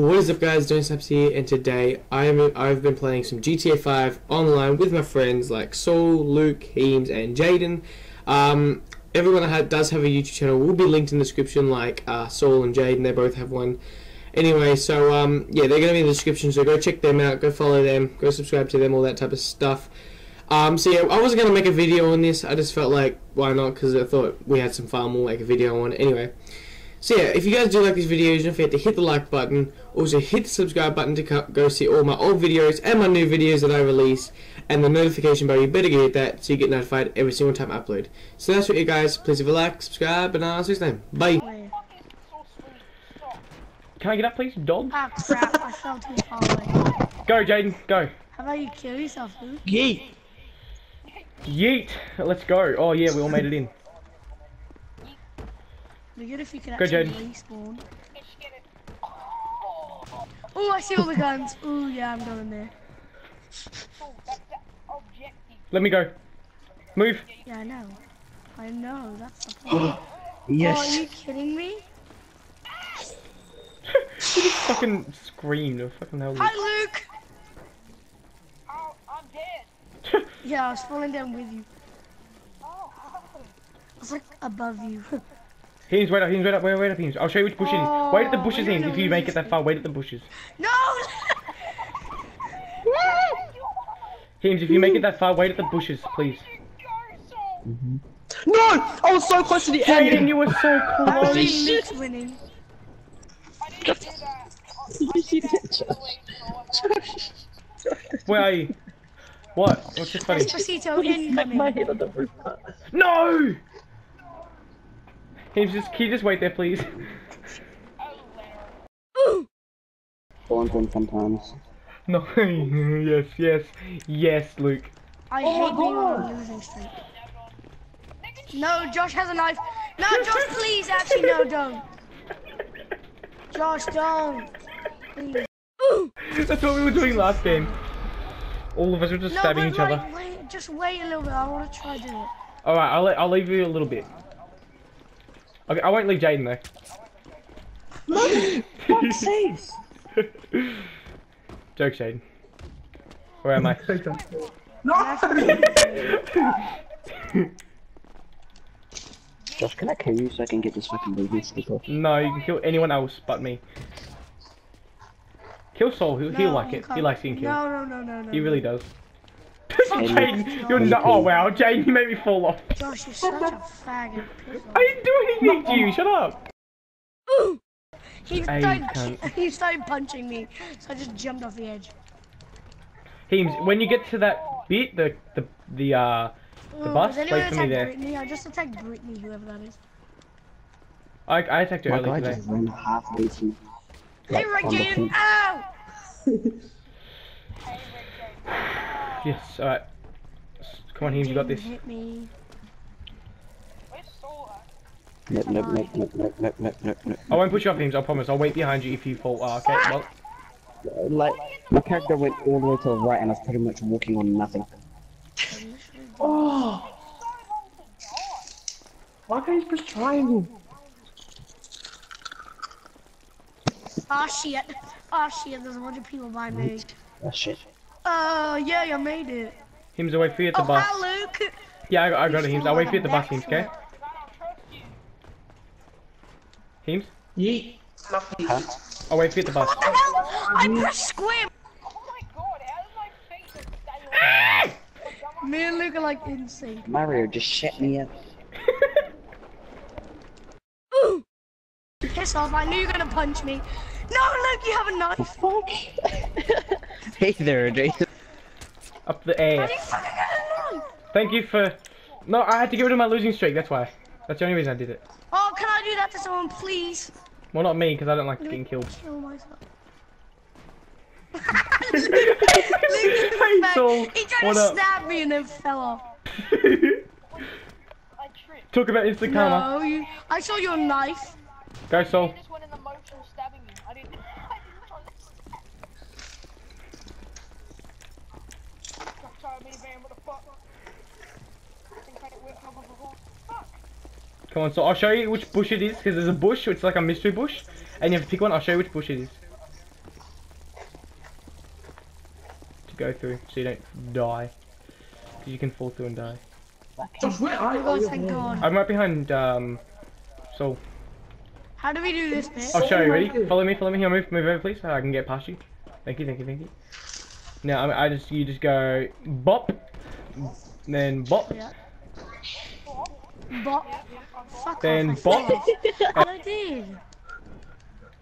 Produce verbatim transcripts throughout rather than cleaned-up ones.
What is up, guys? Donny Snipes here, and today I am I've been playing some G T A five online with my friends like Saul, Luke, Heems, and Jayden. Um, everyone that does have a YouTube channel will be linked in the description, like uh, Saul and Jayden. They both have one. Anyway, so um, yeah, they're gonna be in the description. So go check them out, go follow them, go subscribe to them, all that type of stuff. Um, so yeah, I wasn't gonna make a video on this. I just felt like why not? Because I thought we had some fun. We'll make a video on it anyway. So yeah, if you guys do like these videos, don't forget to hit the like button. Also hit the subscribe button to go see all my old videos and my new videos that I release. And the notification bell, you better go hit that so you get notified every single time I upload. So that's what you guys, please leave a like, subscribe, and I'll see you soon. Bye! Can I get up please, dog? Ah crap, I fell too far away. Go Jayden, go! How about you kill yourself, Luke? Yeet! Yeet! Let's go. Oh yeah, we all made it in. Good if you can actually respawn. Oh, I see all the guns. Oh, yeah, I'm going there. Let me go. Move. Yeah, I know. I know. That's the point. Yes. Oh, are you kidding me? She just fucking screamed. Oh, fucking hell. Hi, Luke. Oh, I'm dead. Yeah, I was falling down with you. I was like above you. Heems, wait up, Heems, wait up, wait up, wait up, Heems. I'll show you which bush it is. Wait at the bushes, Heems, if you make it that far, wait at the bushes. No! Heems, if you make it that far, wait at the bushes, please. No! I was so close to the end! Jayden, you were so close! Holy shit! Winning. Where are you? What? What's this funny? My head on the roof. No! Heems, just, can you just wait there, please? Spawns in sometimes. No, yes, yes, yes, Luke. I oh hate being on a losing streak. No, Josh has a knife. No, Josh, please, actually, no, don't. Josh, don't. Please. That's what we were doing last game. All of us were just no, stabbing wait, each wait, other. Wait, just wait a little bit. I want to try doing it. All right, I'll I'll leave you a little bit. Okay, I won't leave Jayden though. No! Fuck's sake! Joke, Jayden. Where am I? No! Josh, can I kill you so I can get this fucking baby stick off? No, you can kill anyone else but me. Kill Saul, he'll, no, he'll like it. Can't. He likes being killed. No, no, no, no. He really does. Jayden, you're not. Oh wow, Jayden, you made me fall off. Josh, you're such a faggot. I didn't do anything to you. Shut up. Ooh. He started, he started punching me, so I just jumped off the edge. Heems, when you get to that bit, the the the uh the Ooh, bus, wait for me there. Brittany? I just attacked Brittany, whoever that is. I I attacked her My early today. To, like, hey, Regjayden! Ow! Yes, alright. Come on, Heems, you got this. Hit me. Nope, nope, nope, nope, nope, nope, nope, nope, nope. I won't push you off, Heems, I promise. I'll wait behind you if you fall. Oh, okay, well. Like, my character went all the way to the right and I was pretty much walking on nothing. Oh! Why can't you press triangle? Ah, shit. Ah, shit, there's a bunch of people by me. Ah, shit. Oh, uh, yeah, you made it. Heems, I'll wait for you at the oh, bus. Hi, Luke. Yeah, I, I got it, Heems. I'll wait for you at the bus, Heems, okay? Heems? Yeet. Huh? I'll wait for you at the bus. What the hell? I pressed square. Oh my god, how did my face just stay on? Me and Luke are like insane. Mario just shut me up. Ooh. Piss off, I knew you were gonna punch me. No, Luke, you have a knife. Fuck. Hey there, Jason. Up the air. How do you fucking get a knife? Thank you for... No, I had to get rid of my losing streak, that's why. That's the only reason I did it. Oh, can I do that to someone, please? Well, not me, because I don't like Luke, getting killed. Kill myself. Luke, hey, Saul, he tried to snap me and then fell off. Talk about instant karma. No, you... I saw your knife. Go, Saul. Come on, so I'll show you which bush it is, because there's a bush, it's like a mystery bush, and you have to pick one. I'll show you which bush it is. go through so you don't die. Because you can fall through and die. Josh, where are you? Oh, thank God. I'm right behind, um, Saul. How do we do this, mate? I'll show you, ready? Follow me, follow me. Here, move, move over, please, so I can get past you. Thank you, thank you, thank you. Now, I, I just, you just go bop, then bop. Yeah. Bop. Fuck then off, bop. I did.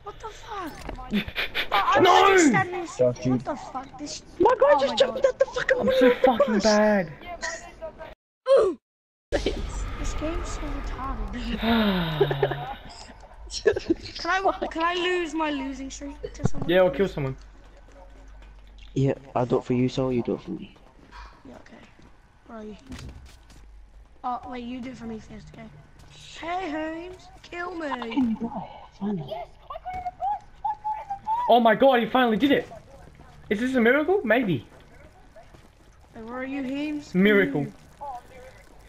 What the fuck? Oh, no! This. What the fuck? This... My God, oh, just my jumped God. Out the fucking window. I'm so fucking bus. Bad. Ooh. Thanks. This game's so retarded. Can I can I lose my losing streak to someone? Yeah, or kill someone. Yeah, I'll do it for you, so you do it for me. Yeah, okay. Where are you? Oh, wait, you do it for me first, okay? Hey, Holmes, kill me! I can die, finally. Oh my God, he finally did it! Is this a miracle? Maybe. Wait, where are you, Holmes? Miracle.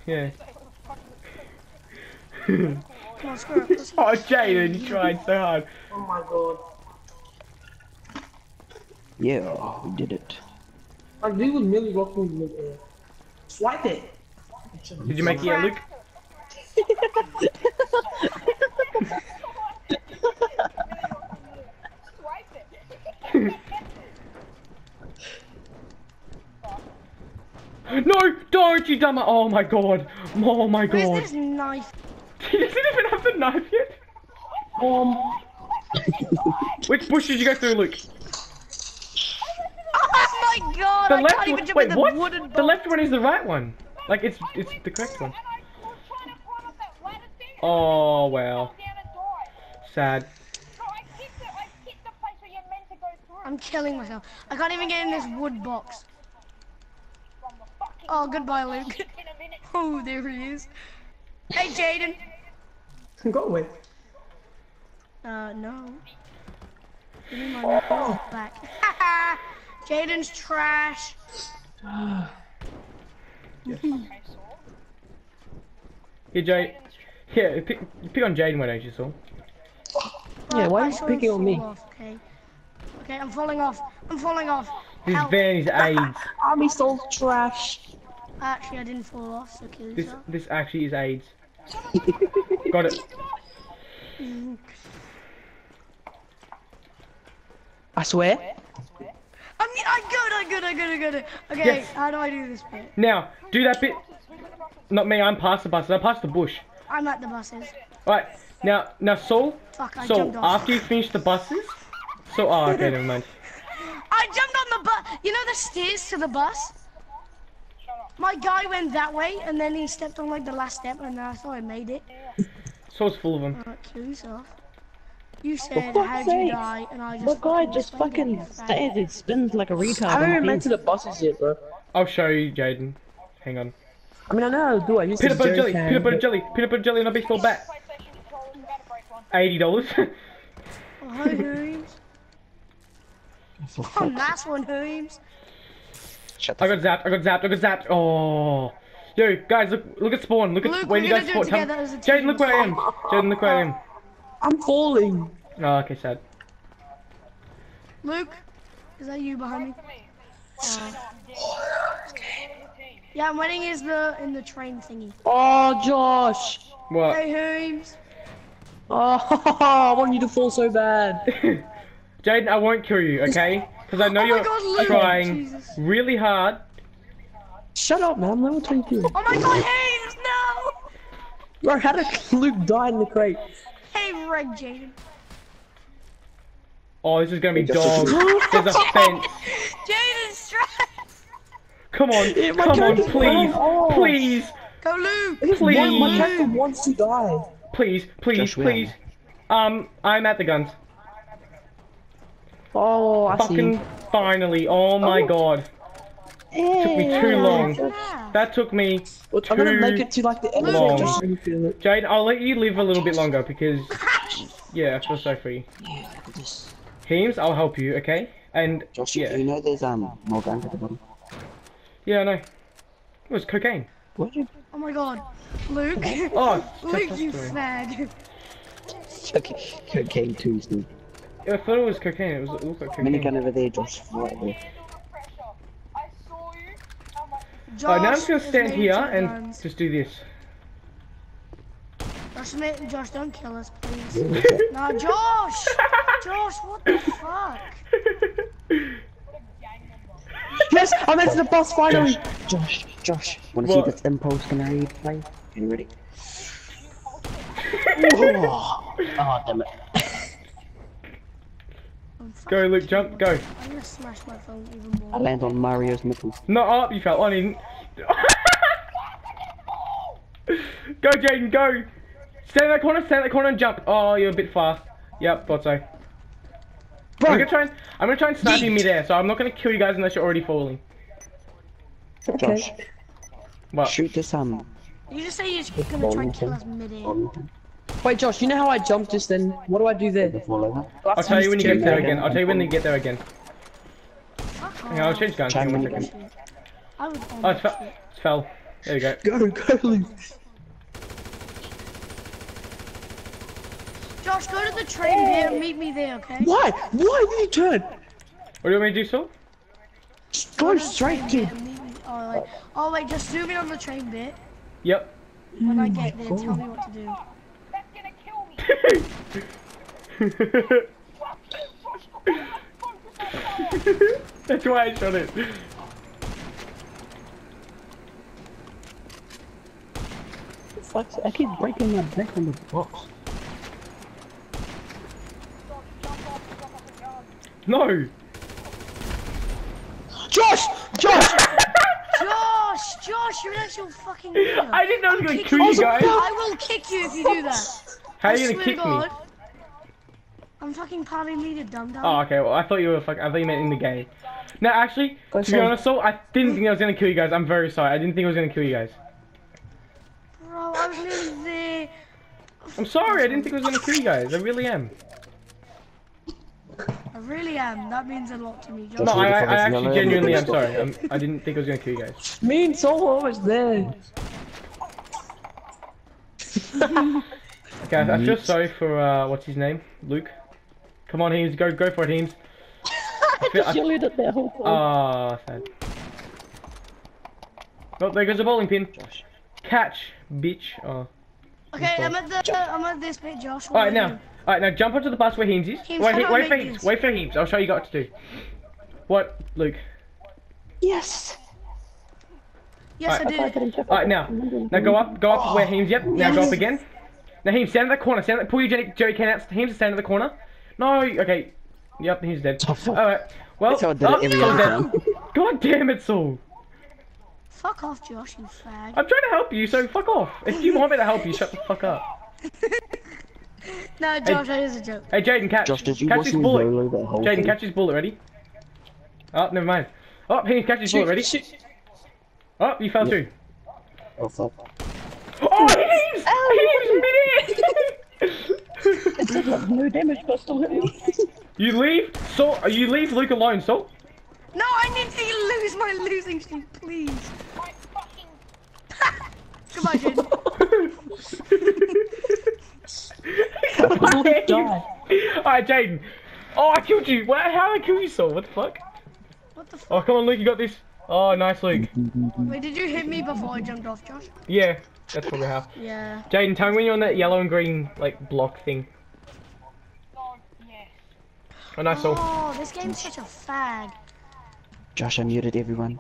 Yeah. Come on, screw up. Oh, Jaden, you tried so hard. Oh my God. Yeah, we did it. Like, we were really walking in the air. Swipe it! Did you make it out, Luke? No! Don't, you dumb! Oh my God! Oh my God! Where's this knife? He doesn't even have the knife yet! Um... Which bush did you go through, Luke? Oh my God! The I left can't even jump wait, in the what? Wooden box. The left one is the right one! Like, it's it's the correct one. Oh, wow. Sad. I'm killing myself. I can't even get in this wood box. Oh, goodbye, Luke. Oh, there he is. Hey, Jaden. Go away. Uh, no. Give me my oh. back. Haha! Jaden's trash. Yes. Hey, Jay. Yeah, pick, pick on Jaden, why don't you, Saul? Yeah, why are you picking on me? Off, okay. okay, I'm falling off. I'm falling off. This van is AIDS. Army Saul trash. Actually, I didn't fall off, so kill this, yourself. This actually is AIDS. Got it. I swear. I'm, I got it, I got it, I got it, I got it. Okay, yes. How do I do this bit? Now, do that bit. Not me, I'm past the buses, I'm past the bush. I'm at the buses. Alright, now, now Saul, Fuck, I Saul, after you finish the buses, Saul, oh, okay, never mind. I jumped on the bus, you know the stairs to the bus? My guy went that way, and then he stepped on like the last step, and I thought I made it. Saul's full of them. Alright, kill yourself. You said, how'd you die, and I just... The guy just fucking stays and spins like a retard. I haven't been to the bosses yet, bro. I'll show you, Jaden. Hang on. I mean, I know how to do it. Peanut butter jelly, peanut butter jelly, peanut butter jelly, and I'll be still back. eighty dollars. Oh, hi, Hooms. Oh, nice one, Hooms. I got zapped, I got zapped, I got zapped. Oh. Yo, guys, look look at spawn. Look at where you guys spawn. Jaden, look where I am. Jaden, look where I am. I'm falling. Oh, okay, sad. Luke, is that you behind me? Uh, yeah, I'm waiting is the in the train thingy. Oh, Josh. What? Hey, Holmes. Oh, I want you to fall so bad. Jaden, I won't kill you, okay? Because I know oh you're God, trying Jesus. really hard. Shut up, man. I'm level twenty-two. Oh my God, Holmes, no! Bro, how did Luke die in the crate? Hey, Regjayden. Oh, this is gonna be dog. There's a fence. Jaden's stressed. Come on, yeah, come on, please, oh. please. Go, Luke. Please. My character wants to die. Please, please, Josh, please. Um, I'm at the guns. Oh, I Fucking see. Fucking finally! Oh my oh. God. Yeah. Took me too long. Yeah. That took me too I'm gonna make it to like the end of the Jaden, I'll let you live a little bit longer because yeah, I feel so free. Yeah, just... Heems, I'll help you, okay? And Josh, yeah. you know there's um more guns at the bottom. Yeah, I know. It was cocaine. What? Oh my God, Luke. Oh, Luke, you fag. Okay, cocaine too, Steve. I thought it was cocaine. It was it looked like cocaine. Minigun over there, Josh. Right there. Josh, uh, now I'm just gonna stand here and guns. Just do this. Josh, mate, Josh, don't kill us, please. Nah, Josh! Josh, what the fuck? Yes, I made it to the boss finally! Josh, Josh, Josh. Wanna what? See this impulse canary play? Are you ready? Oh, oh, damn it. Go, Luke, jump, go. I'm gonna smash my phone even more. I land on Mario's nipple. No, up, you fell on him. Go, Jayden, go. Stay in that corner, stay in that corner and jump. Oh, you're a bit fast. Yep, thought so. Bro. I'm gonna try and, I'm gonna try and snipe you midair, so I'm not gonna kill you guys unless you're already falling. Okay. Josh. What? Shoot this um. You just say you're just gonna try and kill us midair. Wait, Josh, you know how I jumped just then? What do I do there? I'll tell you when you get there again. I'll tell you when you get there again. Hang on, I'll change guns in one second. Oh, it fell. It fell. There you go. Go, go, Luke. Josh, go to the train there and meet me there, okay? Why? Why did you turn? What do you want me to do, Saul? Just go straight, kid. Oh, wait. Oh, wait, just zoom in on the train bit. Yep. When I get there, tell me what to do. That's why I shot it. I keep breaking my neck on the box. No! Josh! Josh! Josh! Josh, you're an actual fucking idiot. I didn't know I was gonna kill you guys. I will kick you if you do that. How are you gonna kick me? I'm fucking party leader, dum dum. Oh, okay. Well, I thought you were fuck. I thought you meant in the game. No, actually, to be honest, Saul, I didn't think I was gonna kill you guys. I'm very sorry. I didn't think I was gonna kill you guys. Bro, I was nearly there. I'm sorry. I didn't think I was gonna kill you guys. I really am. I really am. That means a lot to me. Josh. No, I, I, I actually genuinely am sorry. I'm, I didn't think I was gonna kill you guys. Me and Saul were always there. Okay, I feel sorry for uh, what's his name, Luke. Come on, Heems, go, go for it, Heems. I feel, I... You at that whole ball. Ah, sad. Oh, there goes the bowling pin. Josh. Catch, bitch. Oh. Okay, I'm at the, I'm at this bit, Josh. All right now, all right now, jump onto the bus where Heems is. Heems, wait, he, wait for Heems. Wait for Heems. I'll show you what to do. What, Luke? Yes. Yes, right. I did. All right now, now go up, go up oh. where Heems. Yep. Now yes. Go up again. Now Heems, stand in that corner, stand in that, pull your jerry, jerry can out, Heems, stand in the corner. No, okay. Yep, he's dead. Alright, well, oh, dead. God damn it, Saul. Fuck off, Josh, you fag. I'm trying to help you, so fuck off. If you want me to help you, shut the fuck up. No, Josh, hey, that is a joke. Hey, Jayden, catch. Josh, did you catch his bullet. Jayden, catch his bullet, ready? Oh, never mind. Oh, Heems, catch his shoot, bullet, ready? Shoot, shoot. Oh, you fell yeah. too. Oh, fuck. Oh, Heems! No damage, but still hit me. You leave, so you leave Luke alone, so. No, I need to lose my losing streak, please. My fucking. Come on, dude. All right, Jayden. Oh, I killed you. Where? How did I kill you, so? What the fuck? What the fuck? Oh, come on, Luke. You got this. Oh, nice, Luke. Wait, did you hit me before I jumped off, Josh? Yeah. That's probably how. Yeah. Jayden, tell me when you're on that yellow and green, like, block thing. Oh, nice, Saul. Oh, this game's such a fag. Josh, I muted everyone.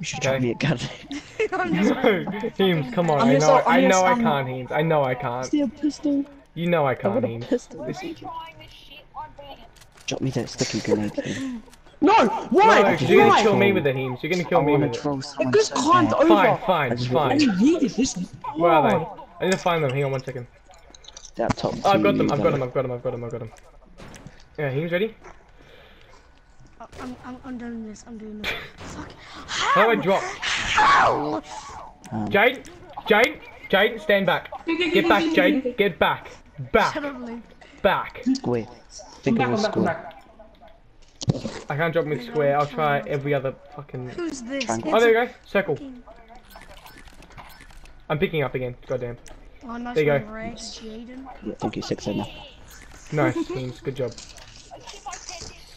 You should try me a gun. No, Heems, come on. I know I, I, know I can't, Heems. I know I can't. See a pistol. You know I can't, Heems. Drop me that sticky grenade, please. No! Why? No, you're gonna kill me with the Heems. You're gonna kill me with it. It just climbed over. Fine, fine, fine. Where are they? I need to find them. Hang on one second. Oh, I've got them. I've got them. I've got them. I've got them. I've got them. Yeah, Heems ready? I'm, I'm, I'm doing this. I'm doing this. Fuck. How do I drop? How? Jayden, Jayden, Jayden, stand back. Get back, Jayden. Get back. Back. Back. Square. Think it was square. I can't drop mid square, I'll try every other fucking... Who's this? Triangle. Oh, there you go, circle. I'm picking up again, goddamn. Oh, nice. There you go. Red, yeah, thank you, six enough. Nice, Teams, good job.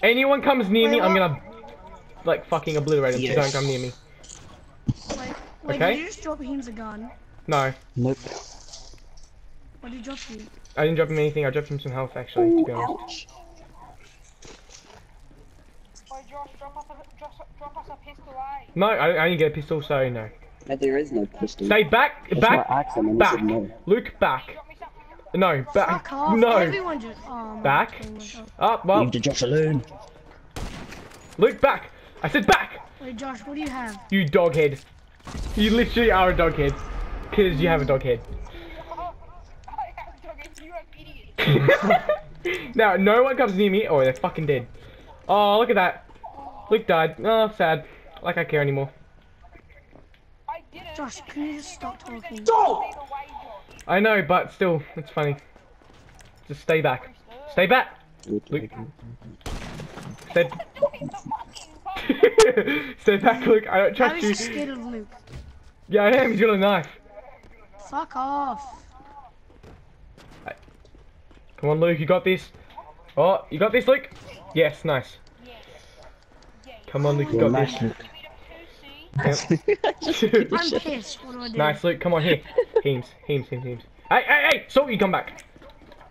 Anyone comes near Wait, me, what? I'm gonna... Like, fucking obliterate them, yes. So don't come near me. Wait, Wait, okay. Did you just drop him the gun? No. Nope. What did you drop him? I didn't drop him anything, I dropped him some health actually, ooh, to be honest. Ouch. Wait, Josh, drop us a, drop, drop us a pistol, eh? No, I, I didn't get a pistol, so no. No, there is no pistol. Say back, it's back, accent, back, no. Luke, back. No, back, no. Just, oh, back, oh up, up. Leave to Josh alone. Luke, back. I said back. Wait, Josh, what do you have? You doghead. You literally are a doghead. Because you have a doghead. Now, no one comes near me. Oh, they're fucking dead. Oh, look at that. Luke died. Oh, sad. Like I care anymore. Josh, can you just stop talking? Stop! I know, but still, it's funny. Just stay back. Stay back! Luke. Stay, stay back, Luke. I don't trust you. I was just scared of Luke. Yeah, I am. He's got a knife. Fuck off. Come on, Luke. You got this. Oh, you got this, Luke? Yes, nice. Come on, Luke. You got this. Yep. I'm pissed. What do I do? Nice, Luke. Come on, here. Heems, heems, heems, heems. Hey, hey, hey! Salt, you come back.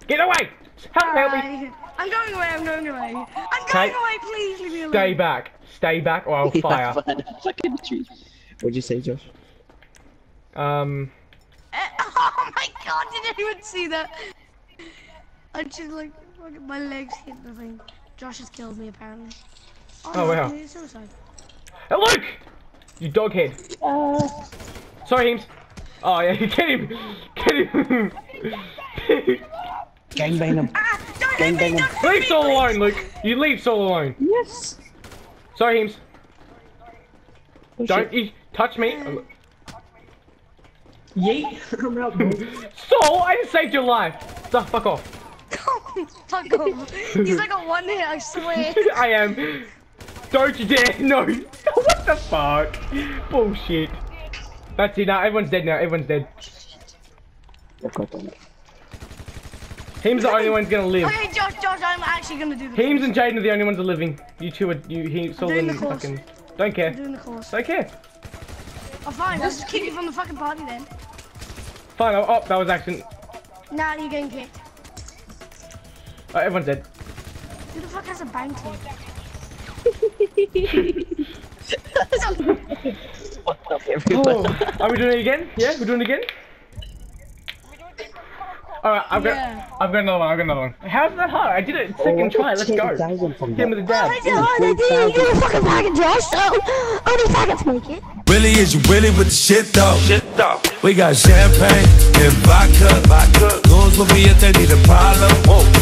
Get away! Help, help me! I'm going away, I'm going away. I'm going okay. away, please leave me alone. Stay back. Stay back or I'll fire. What'd you say, Josh? Um... Uh, oh my god, did anyone see that? I just like, my legs hit the thing. Josh has killed me, apparently. Oh, oh wow. Suicide. Hey, Luke! You doghead. Uh... Sorry, Heems. Oh yeah, get him! Get him! Gangbang him. Ah, Gang bang him. Leave Saul alone, Luke! You leave Saul alone! Yes! Sorry, Heems. Oh, don't shit. You touch me! Um, Yeet! I'm out, bro. Saul, I just saved your life! So, fuck off. Fuck off. He's like a one hit, I swear. I am. Don't you dare! No! What the fuck? Bullshit. That's it now, everyone's dead now, everyone's dead. Heems the only one's gonna live. Okay, Josh, Josh, I'm actually gonna do the Heems course. And Jayden are the only ones that are living. You two are, you, Heems, Saul and fucking... Don't care. I'm doing the course. Don't care. Oh, fine, let's just kick you from the fucking party then. Fine, oh, oh that was accident. Nah, you're getting kicked. Oh, everyone's dead. Who the fuck has a bang team? Oh, are we doing it again? Yeah, we're doing it again? Alright, I've got yeah. I've got another one, I've got another one. How's that hard? I did it second oh, try, let's go. Hit him with a dab. Oh, I did it, you fucking fucking Josh, so only faggots make it. Really is you really with the shit though. Shit though. We got champagne and vodka, vodka. Goons will be if they need a problem. Whoa.